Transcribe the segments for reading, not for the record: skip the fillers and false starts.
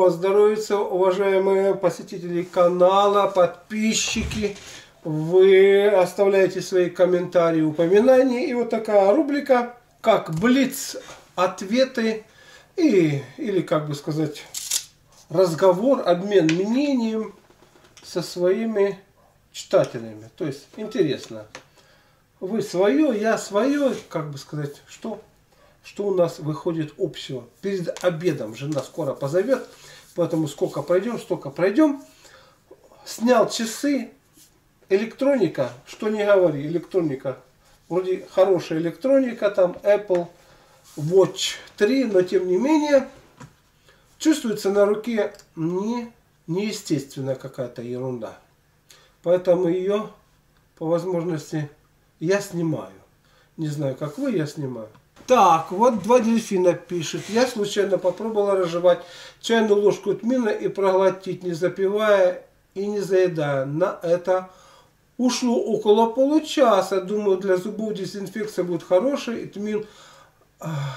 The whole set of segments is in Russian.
Здорово, здоровится, уважаемые посетители канала, подписчики. Вы оставляете свои комментарии, упоминания. И вот такая рубрика, как блиц, ответы или, как бы сказать, разговор, обмен мнением со своими читателями. То есть, интересно. Вы свое, я свое, как бы сказать, что у нас выходит общего. Перед обедом жена скоро позовет, поэтому сколько пройдем, столько пройдем. Снял часы. Электроника, что не говори, электроника. Вроде хорошая электроника, там Apple Watch 3, но тем не менее, чувствуется на руке неестественная какая-то ерунда. Поэтому ее, по возможности, я снимаю. Не знаю, как вы, я снимаю. Так, вот два дельфина пишет. Я случайно попробовала разжевать чайную ложку тмина и проглотить, не запивая и не заедая. На это ушло около получаса. Думаю, для зубов дезинфекция будет хорошая. И тмин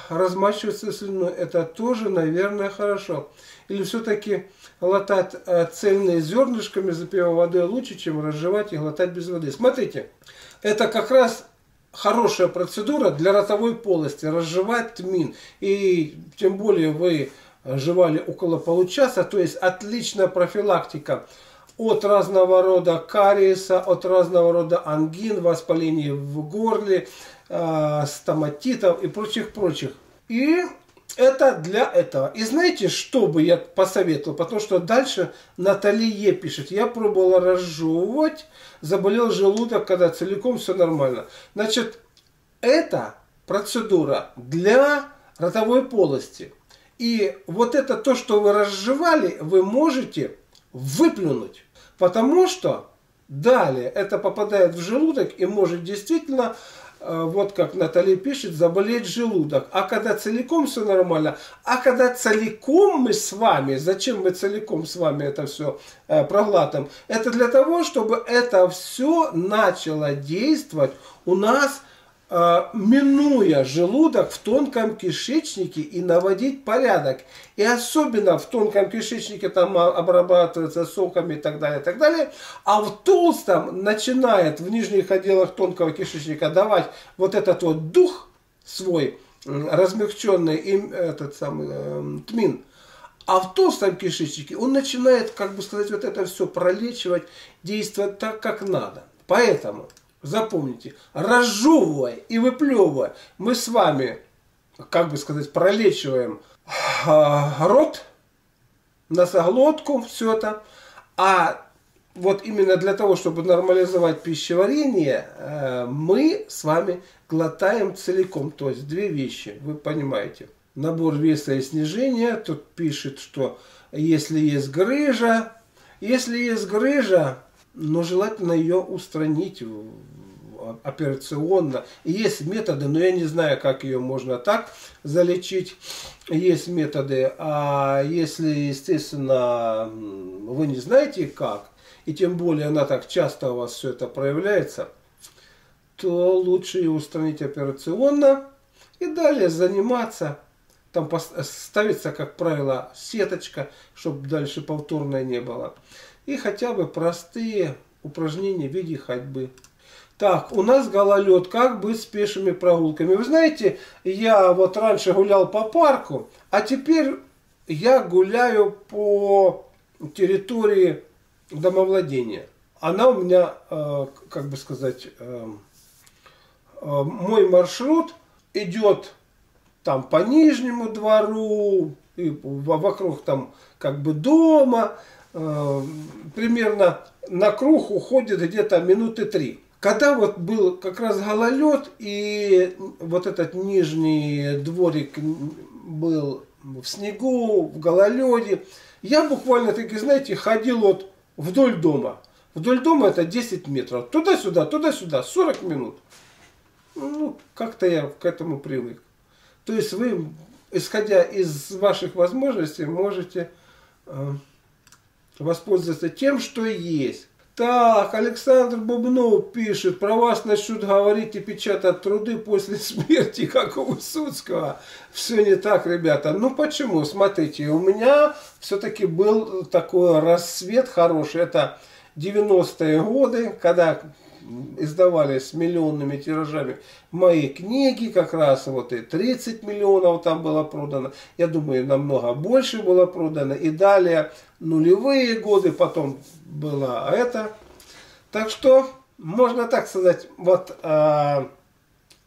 размачивается слюной. Это тоже, наверное, хорошо. Или все-таки глотать цельные зернышками, запивая водой, лучше, чем разжевать и глотать без воды. Смотрите, это как раз хорошая процедура для ротовой полости. Разжевать тмин. И тем более вы жевали около получаса. То есть отличная профилактика от разного рода кариеса, от разного рода ангин, воспалений в горле, стоматитов и прочих. И это для этого. И знаете, что бы я посоветовал? Потому что дальше Наталья пишет. Я пробовала разжевывать, заболел желудок, когда целиком все нормально. Значит, это процедура для ротовой полости. И вот это то, что вы разжевали, вы можете выплюнуть. Потому что далее это попадает в желудок и может действительно, вот как Наталья пишет, заболеть желудок. А когда целиком все нормально, а когда целиком мы с вами, зачем мы целиком с вами это все проглатываем? Это для того, чтобы это все начало действовать у нас, минуя желудок в тонком кишечнике, и наводить порядок. И особенно в тонком кишечнике там обрабатывается соками и так далее. А в толстом начинает в нижних отделах тонкого кишечника давать вот этот вот дух свой, размягченный им этот самый тмин. А в толстом кишечнике он начинает, как бы сказать, вот это все пролечивать, действовать так, как надо. Поэтому запомните, разжевывая и выплевывая, мы с вами, как бы сказать, пролечиваем рот, носоглотку, все это. А вот именно для того, чтобы нормализовать пищеварение, мы с вами глотаем целиком. То есть две вещи, вы понимаете. Набор веса и снижение. Тут пишет, что если есть грыжа, но желательно ее устранить операционно. Есть методы, но я не знаю, как ее можно так залечить. Есть методы, а если, естественно, вы не знаете как, и тем более она так часто у вас все это проявляется, то лучше ее устранить операционно и далее заниматься. Там ставится, как правило, сеточка, чтобы дальше повторной не было. И хотя бы простые упражнения в виде ходьбы. Так, у нас гололед. Как быть с пешими прогулками? Вы знаете, я вот раньше гулял по парку, а теперь я гуляю по территории домовладения. Она у меня, как бы сказать, мой маршрут идет там по Нижнему двору, и вокруг там как бы дома. Примерно на круг уходит где-то минуты 3. Когда вот был как раз гололед, и вот этот нижний дворик был в снегу, в гололеде, я буквально таки, знаете, ходил вот вдоль дома. Вдоль дома это 10 метров. Туда-сюда, 40 минут. Ну, как-то я к этому привык. То есть вы, исходя из ваших возможностей, можете воспользоваться тем, что есть. Так, Александр Бубнов пишет, про вас начнут говорить и печатать труды после смерти, как у Высоцкого. Все не так, ребята. Ну почему? Смотрите, у меня все-таки был такой рассвет хороший. Это 90-е годы, когда издавались миллионными тиражами мои книги, как раз вот и 30 миллионов там было продано, я думаю, намного больше было продано, и далее нулевые годы, потом было это, так что, можно так сказать, вот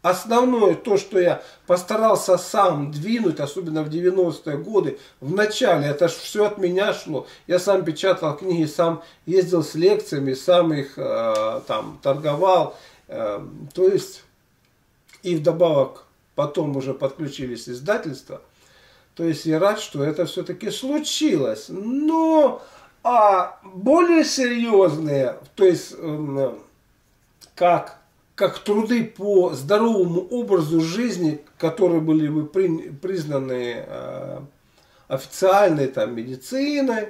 основное то, что я постарался сам двинуть, особенно в 90-е годы, в начале, это все от меня шло. Я сам печатал книги, сам ездил с лекциями, сам их там торговал. То есть, и вдобавок потом уже подключились издательства. То есть, я рад, что это все-таки случилось. Но более серьезные, то есть, как труды по здоровому образу жизни, которые были бы признаны официальной там, медициной,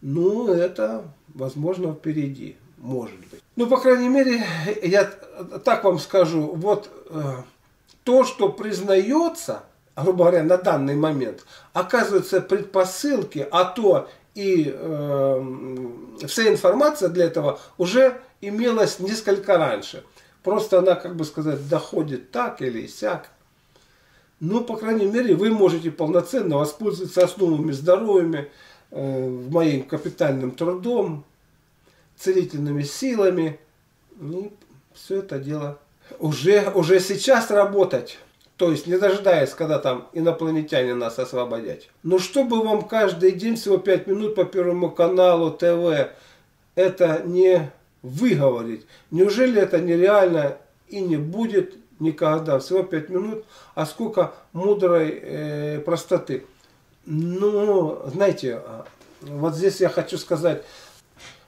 ну, это, возможно, впереди, может быть. Ну, по крайней мере, я так вам скажу, вот то, что признается, грубо говоря, на данный момент, оказывается предпосылки, а то и вся информация для этого уже имелась несколько раньше. Просто она, как бы сказать, доходит так или сяк. Но, по крайней мере, вы можете полноценно воспользоваться основами здоровья, моим капитальным трудом, целительными силами. И все это дело уже сейчас работать. То есть, не дожидаясь, когда там инопланетяне нас освободят. Но чтобы вам каждый день всего 5 минут по Первому каналу ТВ, это не... выговорить. Неужели это нереально и не будет никогда? Всего 5 минут, а сколько мудрой простоты. Ну, знаете, вот здесь я хочу сказать,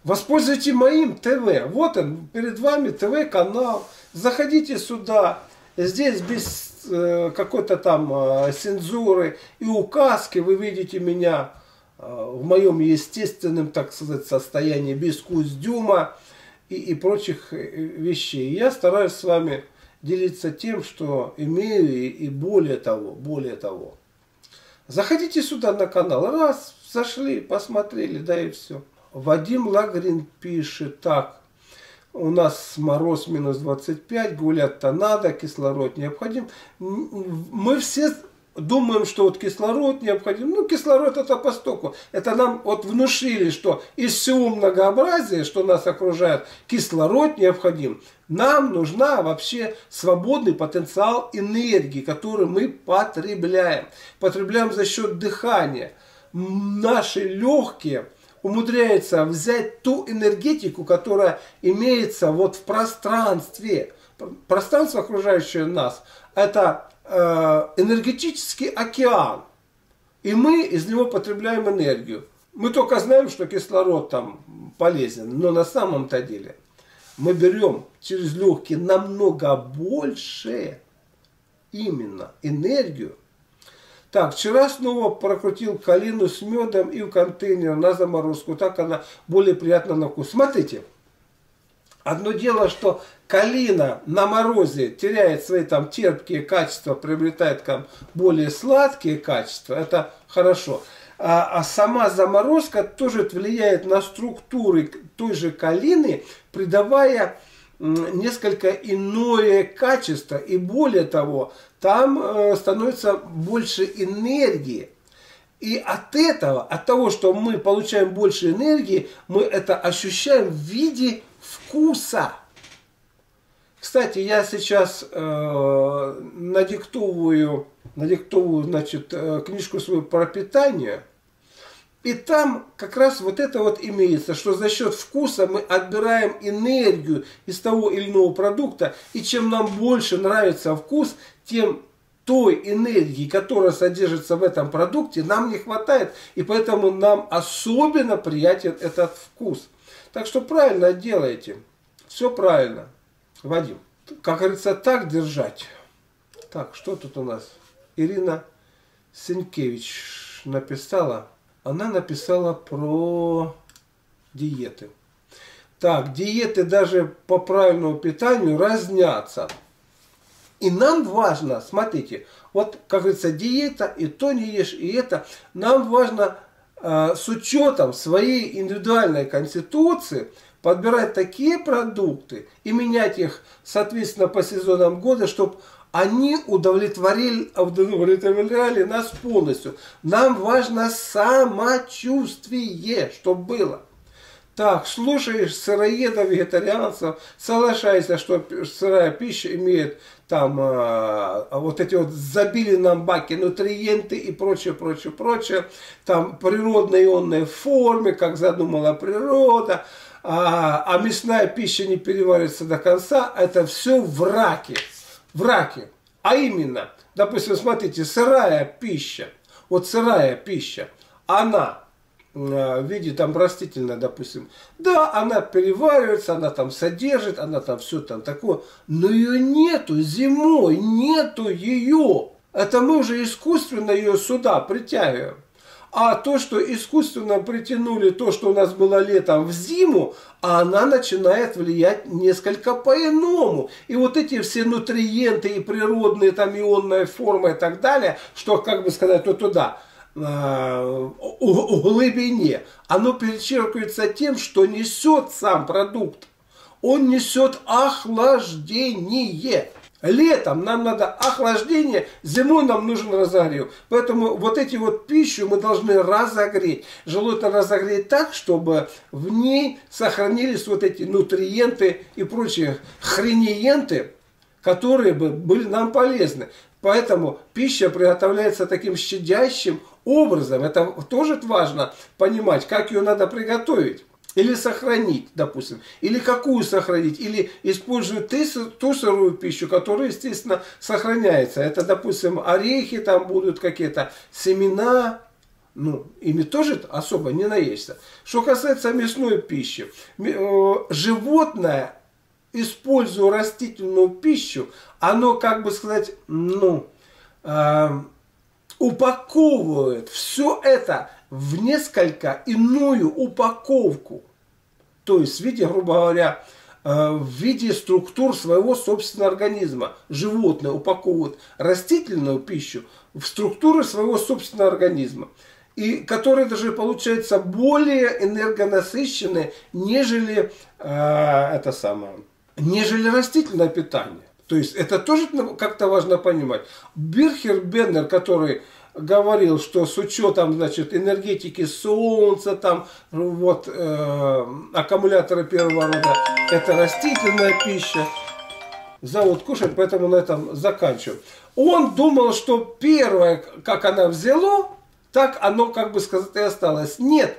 воспользуйтесь моим ТВ. Вот он, перед вами ТВ-канал. Заходите сюда. Здесь без какой-то там цензуры и указки вы видите меня в моем естественном, так сказать, состоянии, без костюма и прочих вещей. Я стараюсь с вами делиться тем, что имею, и более того. Заходите сюда на канал. Раз, зашли, посмотрели, да и все. Вадим Лагрин пишет так. У нас мороз -25, гулять-то надо, кислород необходим. Мы все думаем, что вот кислород необходим. Ну, кислород это постольку. Это нам вот внушили, что из всего многообразия, что нас окружает, кислород необходим. Нам нужна вообще свободный потенциал энергии, который мы потребляем. Потребляем за счет дыхания. Наши легкие умудряются взять ту энергетику, которая имеется вот в пространстве. Пространство, окружающее нас, это энергетический океан, и мы из него потребляем энергию. Мы только знаем, что кислород там полезен, но на самом-то деле мы берем через легкие намного больше именно энергию. Так, вчера снова прокрутил калину с медом и в контейнер на заморозку, так она более приятна на вкус. Смотрите, одно дело, что калина на морозе теряет свои там терпкие качества, приобретает там более сладкие качества. Это хорошо. А сама заморозка тоже влияет на структуры той же калины, придавая несколько иное качество. И более того, там становится больше энергии. И от этого, от того, что мы получаем больше энергии, мы это ощущаем в виде вкуса. Кстати, я сейчас надиктовываю, значит, книжку свою про питание. И там как раз вот это вот имеется, что за счет вкуса мы отбираем энергию из того или иного продукта. И чем нам больше нравится вкус, тем той энергии, которая содержится в этом продукте, нам не хватает. И поэтому нам особенно приятен этот вкус. Так что правильно делаете. Все правильно, Вадим. Как говорится, так держать. Так, что тут у нас? Ирина Сенькевич написала. Она написала про диеты. Так, диеты даже по правильному питанию разнятся. И нам важно, смотрите, вот, как говорится, диета, и то не ешь, и это. Нам важно с учетом своей индивидуальной конституции подбирать такие продукты и менять их, соответственно, по сезонам года, чтобы они удовлетворяли нас полностью. Нам важно самочувствие, чтобы было. Так, слушаешь сыроедов, вегетарианцев, соглашайся, что сырая пища имеет там вот эти вот забили нам баки, нутриенты и прочее, прочее, прочее. Там природной ионной форме, как задумала природа. А мясная пища не переварится до конца. Это все враки. Враки. А именно, допустим, смотрите, сырая пища. Вот сырая пища, она... в виде там растительной, допустим, да, она переваривается, она там содержит, она там все там такое, но ее нету зимой, нету ее. Это мы уже искусственно ее сюда притягиваем. А то, что искусственно притянули, то, что у нас было летом в зиму, она начинает влиять несколько по-иному. И вот эти все нутриенты и природные там ионная форма и так далее, что, как бы сказать, ну туда, в глубине, оно перечеркивается тем, что несет сам продукт. Он несет охлаждение. Летом нам надо охлаждение, зимой нам нужен разогрев. Поэтому вот эти вот пищу мы должны разогреть. Желудок разогреть так, чтобы в ней сохранились вот эти нутриенты и прочие хрениенты, которые бы были нам полезны. Поэтому пища приготовляется таким щадящим образом. Это тоже важно понимать, как ее надо приготовить. Или сохранить, допустим. Или какую сохранить. Или используют ту сырую пищу, которая, естественно, сохраняется. Это, допустим, орехи, там будут какие-то семена. Ну, ими тоже особо не наешься. Что касается мясной пищи. Животное... используя растительную пищу, оно, как бы сказать, ну, упаковывает все это в несколько иную упаковку. То есть, в виде, грубо говоря, в виде структур своего собственного организма. Животное упаковывает растительную пищу в структуры своего собственного организма. И которые даже получаются более энергонасыщенные, нежели это самое... нежели растительное питание. То есть это тоже как-то важно понимать. Бирcher Беннер, который говорил, что с учетом, значит, энергетики солнца, там, вот, аккумуляторы первого рода, это растительная пища. Зовут кушать, поэтому на этом заканчиваю. Он думал, что первое, как она взяла, так оно, как бы сказать, и осталось. Нет.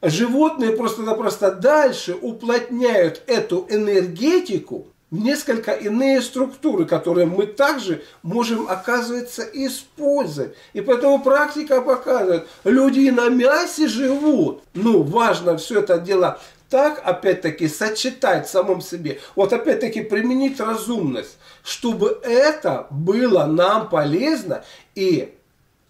Животные просто-напросто дальше уплотняют эту энергетику в несколько иные структуры, которые мы также можем, оказывается, использовать. И поэтому практика показывает, люди на мясе живут. Ну, важно все это дело так, опять-таки, сочетать в самом себе. Вот опять-таки применить разумность, чтобы это было нам полезно и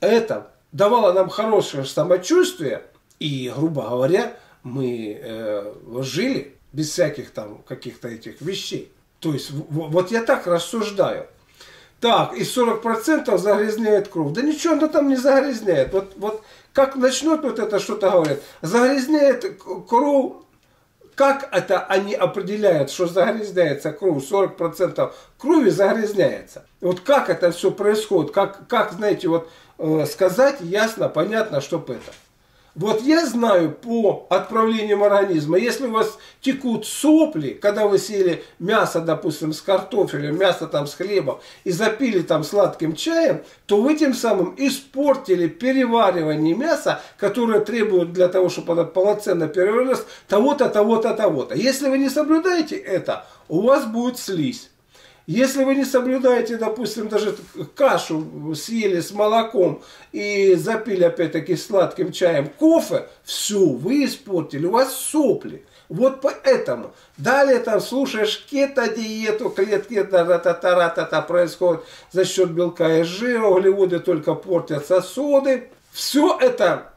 это давало нам хорошее самочувствие. И, грубо говоря, мы жили без всяких там каких-то этих вещей. То есть, вот я так рассуждаю. Так, и 40% загрязняет кровь. Да ничего она там не загрязняет. Вот как начнут вот это что-то говорят. Загрязняет кровь. Как это они определяют, что загрязняется кровь? 40% крови загрязняется. Вот как это все происходит? Как знаете, вот сказать ясно, понятно, чтоб это... Вот я знаю по отправлениям организма, если у вас текут сопли, когда вы съели мясо, допустим, с картофелем, мясо там с хлебом и запили там сладким чаем, то вы тем самым испортили переваривание мяса, которое требует для того, чтобы оно полноценно переварилось, того-то, того-то, того-то. Если вы не соблюдаете это, у вас будет слизь. Если вы не соблюдаете, допустим, даже кашу съели с молоком и запили опять-таки сладким чаем кофе, все, вы испортили, у вас сопли. Вот поэтому. Далее там слушаешь кето-диету, клетки та-та-та-та-та происходит за счет белка и жира, углеводы только портят сосуды. Все это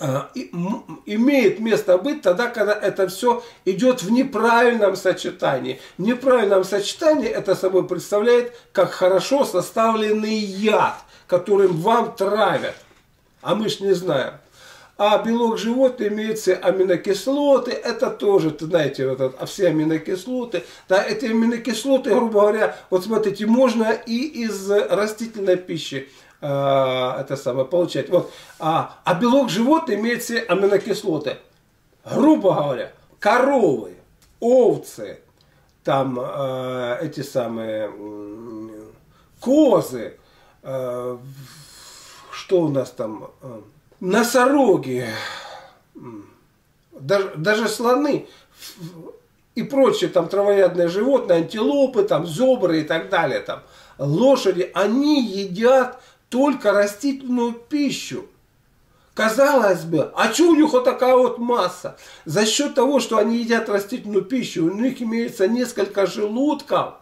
имеет место быть тогда, когда это все идет в неправильном сочетании. В неправильном сочетании это собой представляет как хорошо составленный яд, которым вам травят. А мы ж не знаем. А белок животных имеется аминокислоты, это тоже, знаете, вот это, все аминокислоты. Да, эти аминокислоты, грубо говоря, вот смотрите, можно и из растительной пищи получать. Вот. А белок животных имеется аминокислоты. Грубо говоря, коровы, овцы, там эти самые козы, что у нас там... Носороги, даже слоны и прочие там травоядные животные, антилопы, там, зебры и так далее, там, лошади, они едят только растительную пищу. Казалось бы, а чего у них вот такая вот масса? За счет того, что они едят растительную пищу, у них имеется несколько желудков,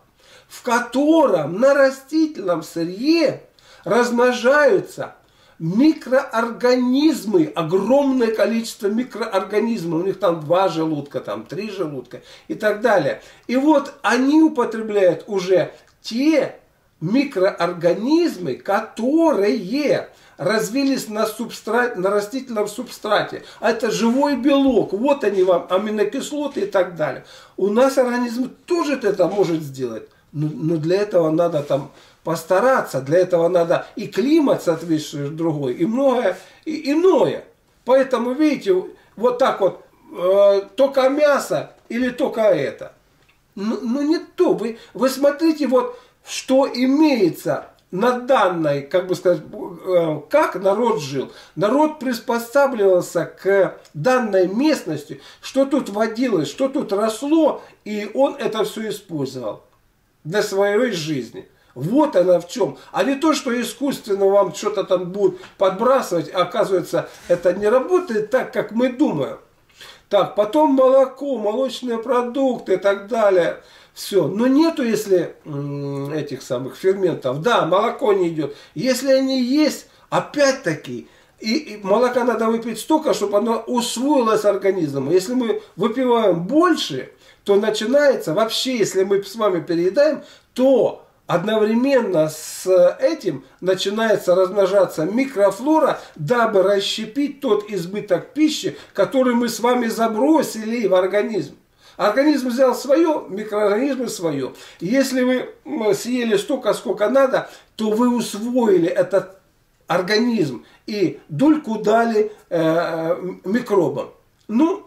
в котором на растительном сырье размножаются микроорганизмы, огромное количество микроорганизмов, у них там 2 желудка, там 3 желудка и так далее. И вот они употребляют уже те микроорганизмы, которые развились на растительном субстрате. А это живой белок, вот они вам, аминокислоты и так далее. У нас организм тоже это может сделать, но для этого надо там... постараться, для этого надо и климат соответствующий другой, и многое, и иное. Поэтому, видите, вот так вот, только мясо или только это. Ну не то, вы смотрите, вот что имеется на данной, как бы сказать, как народ жил. Народ приспосабливался к данной местности, что тут водилось, что тут росло, и он это все использовал для своей жизни. Вот она в чем. А не то, что искусственно вам что-то там будут подбрасывать, а оказывается, это не работает так, как мы думаем. Так, потом молоко, молочные продукты и так далее. Все. Но нету, если этих самых ферментов. Да, молоко не идет. Если они есть, опять-таки, и молока надо выпить столько, чтобы оно усвоилось организмом. Если мы выпиваем больше, то начинается, вообще, если мы с вами переедаем, то... одновременно с этим начинается размножаться микрофлора, дабы расщепить тот избыток пищи, который мы с вами забросили в организм. Организм взял свое, микроорганизмы свое. Если вы съели столько, сколько надо, то вы усвоили этот организм и дольку дали микробам. Ну,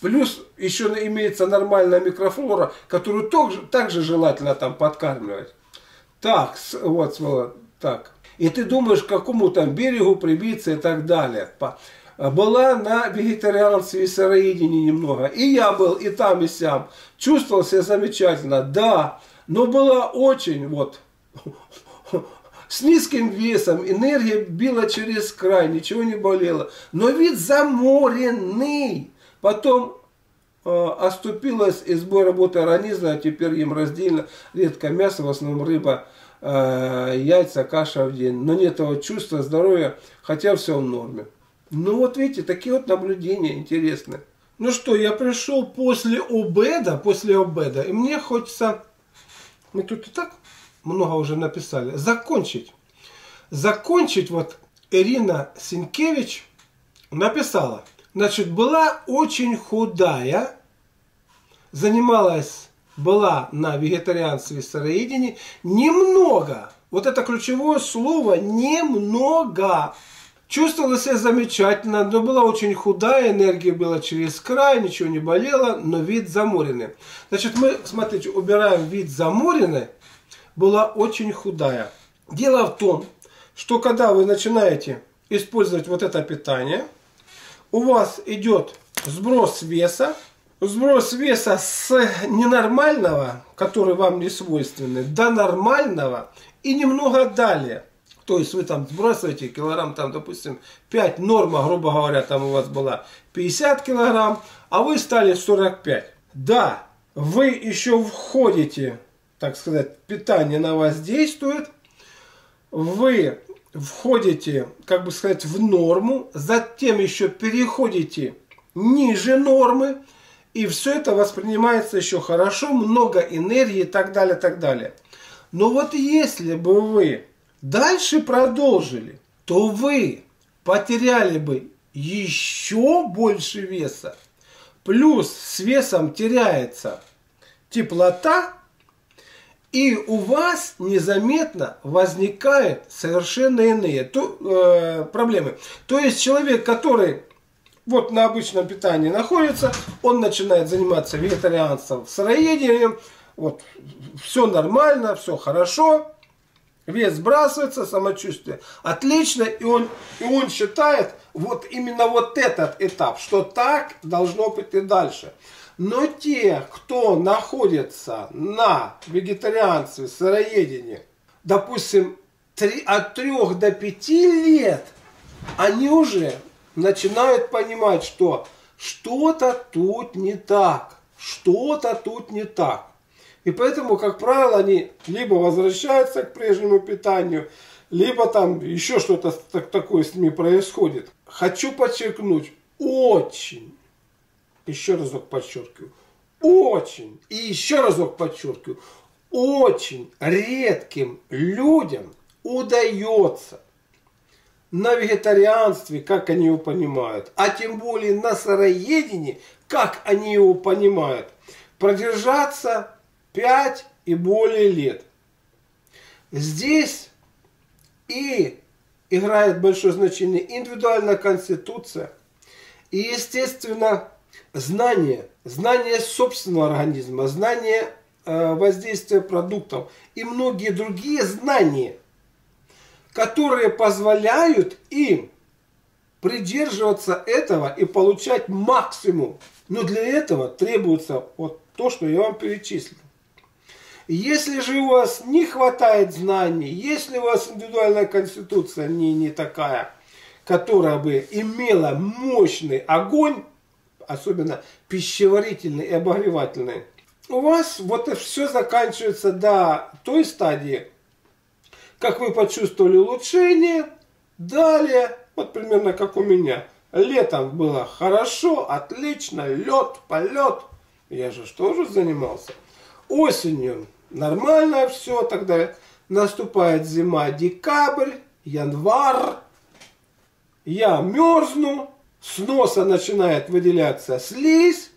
плюс еще имеется нормальная микрофлора, которую также желательно там подкармливать. Так, вот, так. И ты думаешь, к какому там берегу прибиться и так далее. Была на вегетарианстве и сыроедении немного. И я был, и там, и сям. Чувствовал себя замечательно, да. Но была очень, вот, с низким весом. Энергия била через край, ничего не болело. Но вид заморенный. Потом... оступилась избой работы организма, а теперь им раздельно редко мясо, в основном рыба, яйца, каша в день. Но нет этого чувства здоровья, хотя все в норме. Ну вот видите, такие вот наблюдения интересные. Ну что, я пришел после обеда, и мне хочется, мы тут и так много уже написали, закончить. Вот Ирина Сенкевич написала. Значит, была очень худая, была на вегетарианстве и сыроедении, немного, вот это ключевое слово, немного, чувствовала себя замечательно, но была очень худая, энергия была через край, ничего не болела, но вид заморенный. Значит, мы, смотрите, убираем вид заморенный, была очень худая. Дело в том, что когда вы начинаете использовать вот это питание, у вас идет сброс веса с ненормального, который вам не свойственный, до нормального и немного далее. То есть вы там сбрасываете килограмм, там, допустим, 5, норма, грубо говоря, там у вас была 50 килограмм, а вы стали 45. Да, вы еще входите, так сказать, питание на вас действует, вы входите, как бы сказать, в норму, затем еще переходите ниже нормы, и все это воспринимается еще хорошо, много энергии и так далее, так далее. Но вот если бы вы дальше продолжили, то вы потеряли бы еще больше веса. Плюс с весом теряется теплота, и у вас незаметно возникают совершенно иные проблемы. То есть человек, который вот на обычном питании находится, он начинает заниматься вегетарианством, сыроедением, вот, все нормально, все хорошо, вес сбрасывается, самочувствие отлично, и он считает вот именно вот этот этап, что так должно быть и дальше. Но те, кто находится на вегетарианстве, сыроедении, допустим, от 3 до 5 лет, они уже начинают понимать, что что-то тут не так, что-то тут не так. И поэтому, как правило, они либо возвращаются к прежнему питанию, либо там еще что-то такое с ними происходит. Хочу подчеркнуть, очень, еще разок подчеркиваю, очень, и еще разок подчеркиваю, очень редким людям удается на вегетарианстве, как они его понимают, а тем более на сыроедении, как они его понимают, продержаться 5 и более лет. Здесь и играет большое значение индивидуальная конституция и, естественно, знание собственного организма, знание воздействия продуктов и многие другие знания, которые позволяют им придерживаться этого и получать максимум. Но для этого требуется вот то, что я вам перечислил. Если же у вас не хватает знаний, если у вас индивидуальная конституция не такая, которая бы имела мощный огонь, особенно пищеварительный и обогревательный, у вас вот это все заканчивается до той стадии, как вы почувствовали улучшение, далее, вот примерно как у меня, летом было хорошо, отлично, лед, полет, я же тоже занимался, осенью нормально все, так далее. Наступает зима, декабрь, январь. Я мерзну, с носа начинает выделяться слизь.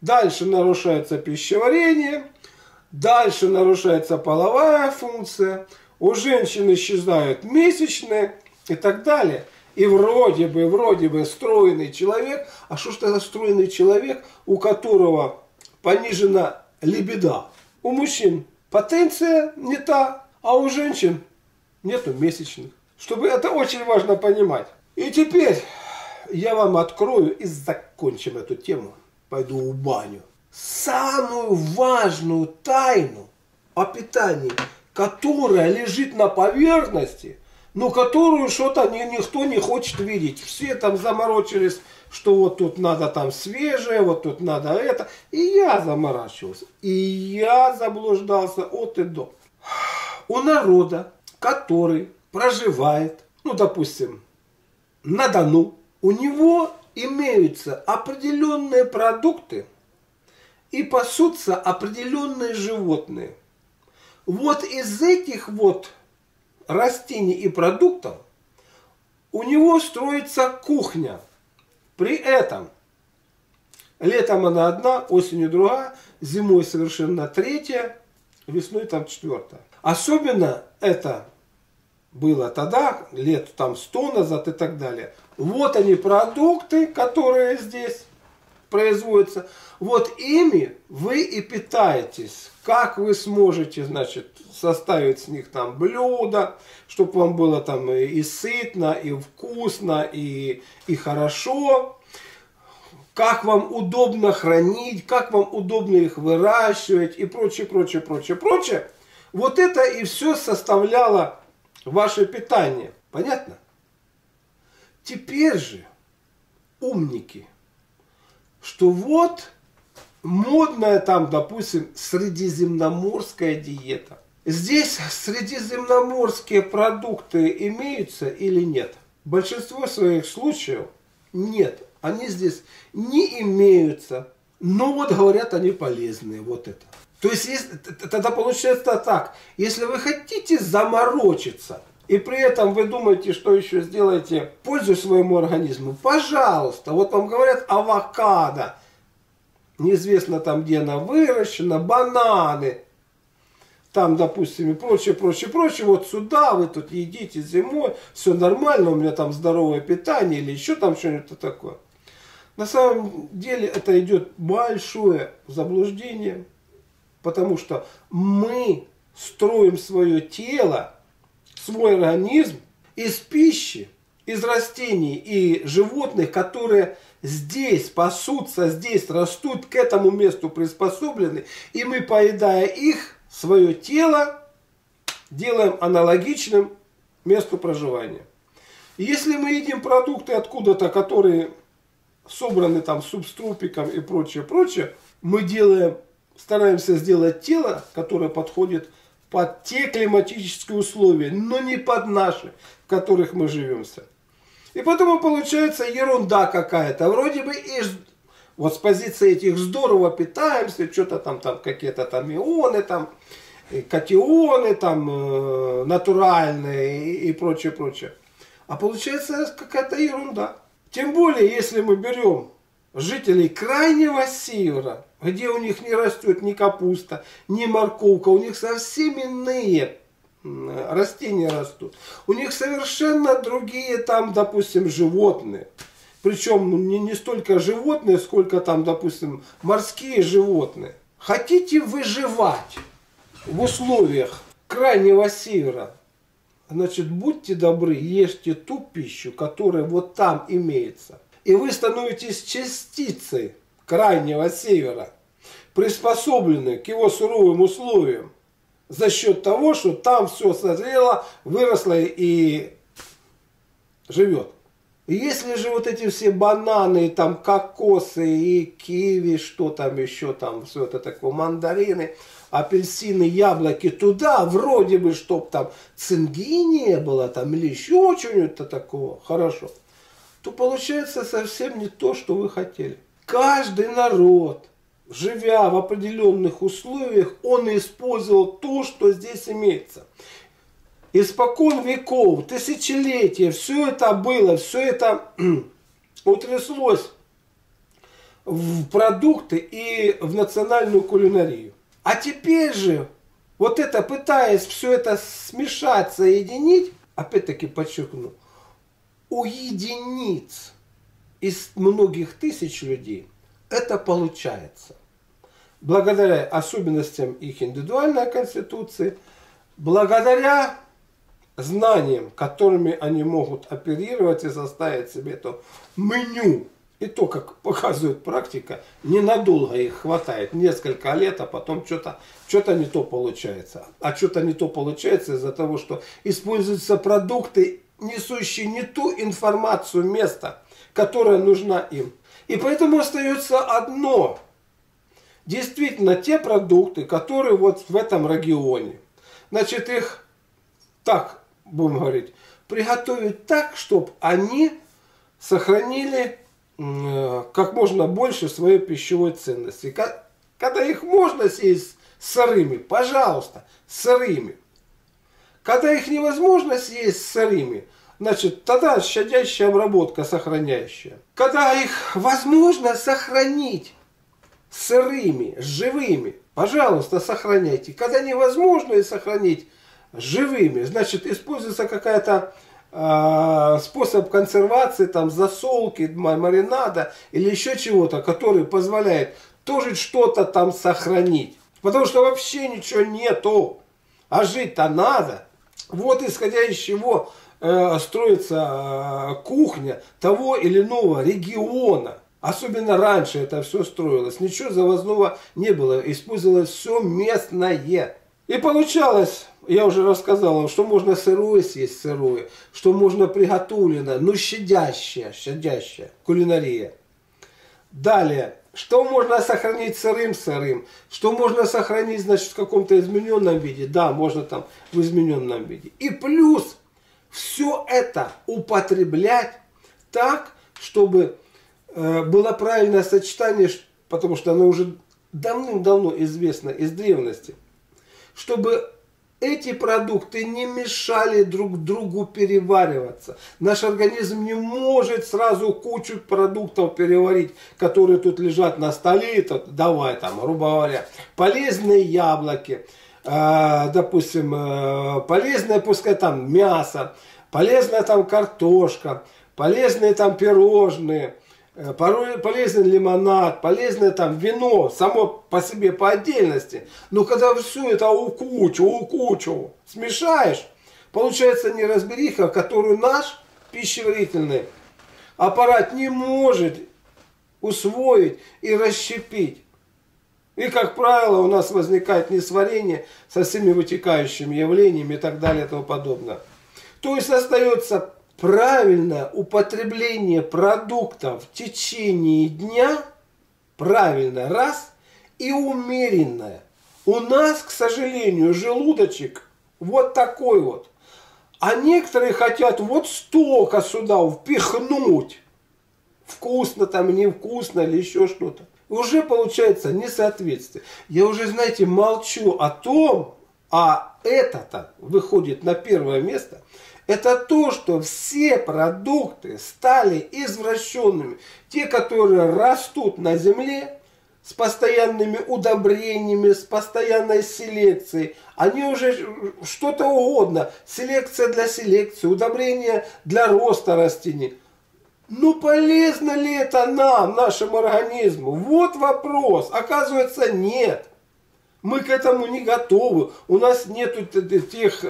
Дальше нарушается пищеварение. Дальше нарушается половая функция. У женщин исчезают месячные и так далее. И вроде бы стройный человек. А что ж это стройный человек, у которого понижена либидо? У мужчин потенция не та, а у женщин нету месячных. Чтобы это очень важно понимать. И теперь я вам открою и закончим эту тему. Пойду в баню. Самую важную тайну о питании, которая лежит на поверхности, но которую что-то никто не хочет видеть. Все там заморочились, что вот тут надо там свежее, вот тут надо это. И я заморачивался, и я заблуждался от и до. У народа, который проживает, ну, допустим, на Дону, у него имеются определенные продукты и пасутся определенные животные. Вот из этих вот растений и продуктов у него строится кухня. При этом летом она одна, осенью другая, зимой совершенно третья, весной там четвертая. Особенно это было тогда, лет там 100 назад и так далее. Вот они продукты, которые здесь производятся. Вот ими вы и питаетесь. Как вы сможете, значит, составить с них там блюдо, чтобы вам было там и сытно, и вкусно, и хорошо. Как вам удобно хранить, как вам удобно их выращивать и прочее, прочее, прочее, прочее. Вот это и все составляло ваше питание. Понятно? Теперь же умники, что вот модная там, допустим, средиземноморская диета. Здесь средиземноморские продукты имеются или нет? В большинстве своих случаев нет. Они здесь не имеются. Но вот говорят, они полезные. Вот это. То есть, тогда получается так. Если вы хотите заморочиться, и при этом вы думаете, что еще сделаете пользу своему организму, пожалуйста. Вот вам говорят авокадо. Неизвестно там, где она выращена. Бананы. Там, допустим, и прочее, прочее, прочее. Вот сюда вы тут едите зимой, все нормально, у меня там здоровое питание или еще там что-нибудь такое. На самом деле это идет большое заблуждение, потому что мы строим свое тело, свой организм из пищи, из растений и животных, которые здесь пасутся, здесь растут, к этому месту приспособлены, и мы, поедая их, свое тело делаем аналогичным месту проживания. Если мы едим продукты откуда-то, которые собраны там субтропиком и прочее, прочее, мы стараемся сделать тело, которое подходит под те климатические условия, но не под наши, в которых мы живемся. И поэтому получается ерунда какая-то. Вроде бы и вот с позиции этих здорово питаемся, что-то там какие-то там ионы, там, катионы, там, натуральные и прочее, прочее. А получается какая-то ерунда. Тем более, если мы берем жителей крайнего севера, где у них не растет ни капуста, ни морковка, у них совсем иные растения растут. У них совершенно другие там, допустим, животные. Причем не столько животные, сколько там, допустим, морские животные. Хотите выживать в условиях крайнего севера, значит, будьте добры, ешьте ту пищу, которая вот там имеется. И вы становитесь частицей крайнего севера, приспособленной к его суровым условиям за счет того, что там все созрело, выросло и живет. Если же вот эти все бананы, там кокосы и киви, что там еще, там все это такое, мандарины, апельсины, яблоки, туда вроде бы, чтоб там цинги не было, там или еще что-нибудь такого, хорошо, то получается совсем не то, что вы хотели. Каждый народ, живя в определенных условиях, он использовал то, что здесь имеется. Испокон веков, тысячелетия, все это было, все это утряслось в продукты и в национальную кулинарию. А теперь же, вот это пытаясь все это смешать, соединить, опять-таки подчеркну, у единиц из многих тысяч людей это получается. Благодаря особенностям их индивидуальной конституции, благодаря знаниям, которыми они могут оперировать и составить себе это меню. И то, как показывает практика, ненадолго их хватает. Несколько лет, а потом что-то не то получается. А что-то не то получается из-за того, что используются продукты, несущие не ту информацию места, которая нужна им. И поэтому остается одно. Действительно, те продукты, которые вот в этом регионе, значит, их так, будем говорить, приготовить так, чтобы они сохранили как можно больше своей пищевой ценности. Когда их можно съесть сырыми, пожалуйста, сырыми. Когда их невозможно съесть сырыми, значит, тогда щадящая обработка, сохраняющая. Когда их возможно сохранить сырыми, живыми, пожалуйста, сохраняйте. Когда невозможно их сохранить живыми, значит, используется какая-то способ консервации, там, засолки, маринада или еще чего-то, который позволяет тоже что-то там сохранить. Потому что вообще ничего нету, а жить-то надо. Вот исходя из чего строится кухня того или иного региона. Особенно раньше это все строилось. Ничего завозного не было, использовалось все местное. И получалось, я уже рассказал вам, что можно сырое съесть сырое, что можно приготовленное, но щадящее кулинария. Далее, Что можно сохранить сырым-сырым? Что можно сохранить, значит, в каком-то измененном виде? Да, можно там в измененном виде. И плюс все это употреблять так, чтобы было правильное сочетание, потому что оно уже давным-давно известно из древности, чтобы эти продукты не мешали друг другу перевариваться. Наш организм не может сразу кучу продуктов переварить, которые тут лежат на столе. Тут, давай там, грубо говоря, полезные яблоки, допустим, полезное, пускай там мясо, полезная там картошка, полезные там пирожные, полезен лимонад, полезное там вино, само по себе, по отдельности. Но когда все это у кучу смешаешь, получается неразбериха, которую наш пищеварительный аппарат не может усвоить и расщепить. И, как правило, у нас возникает несварение со всеми вытекающими явлениями и так далее и тому подобное. То есть остается правильное употребление продуктов в течение дня, правильно, раз, и умеренное. У нас, к сожалению, желудочек вот такой вот. А некоторые хотят вот столько сюда впихнуть. Вкусно там, невкусно или еще что-то. Уже получается несоответствие. Я уже, знаете, молчу о том, а это-то выходит на первое место. Это то, что все продукты стали извращенными. Те, которые растут на земле с постоянными удобрениями, с постоянной селекцией. Они уже что-то угодно. Селекция для селекции, удобрения для роста растений. Ну полезно ли это нам, нашему организму? Вот вопрос. Оказывается, нет. Мы к этому не готовы. У нас нет тех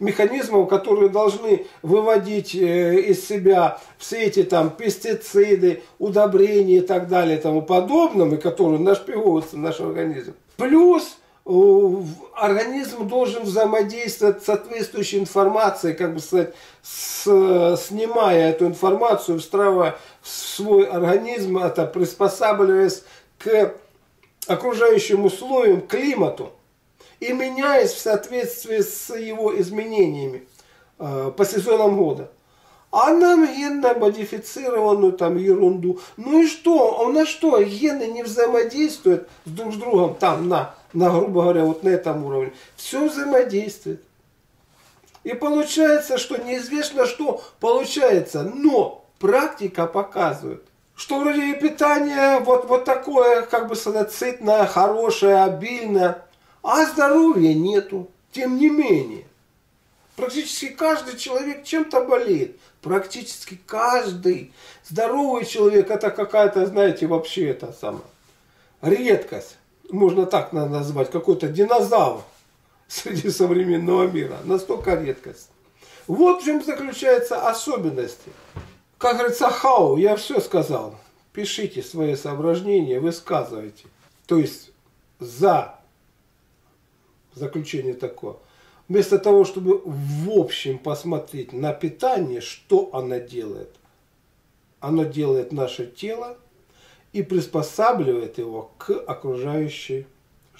механизмов, которые должны выводить из себя все эти там пестициды, удобрения и так далее и тому подобное, которые нашпиговываются в наш организм. Плюс организм должен взаимодействовать с соответствующей информацией, как бы сказать, снимая эту информацию, встраивая в свой организм, это приспосабливаясь к окружающим условиям, климату, и меняясь в соответствии с его изменениями по сезонам года. А нам генно модифицированную там ерунду. Ну и что? А у нас что? Гены не взаимодействуют друг с другом там на грубо говоря, вот на этом уровне. Все взаимодействует. И получается, что неизвестно, что получается. Но практика показывает, что вроде и питание вот такое, как бы сказать, сытное, хорошее, обильное, а здоровья нету. Тем не менее, практически каждый человек чем-то болеет. Практически каждый здоровый человек, это какая-то, знаете, вообще это самое, редкость, можно так назвать, какой-то динозавр среди современного мира. Настолько редкость. Вот в чем заключаются особенности. Как говорится, хау, я все сказал. Пишите свои соображения, высказывайте. То есть, за заключение такое. Вместо того, чтобы в общем посмотреть на питание, что оно делает. Оно делает наше тело и приспосабливает его к окружающей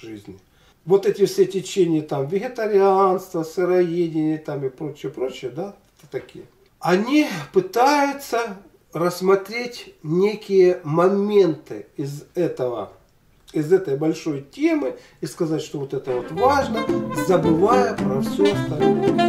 жизни. Вот эти все течения, там, вегетарианство, сыроедение, там и прочее, прочее, да, такие. Они пытаются рассмотреть некие моменты из этой большой темы и сказать, что вот это вот важно, забывая про все остальное.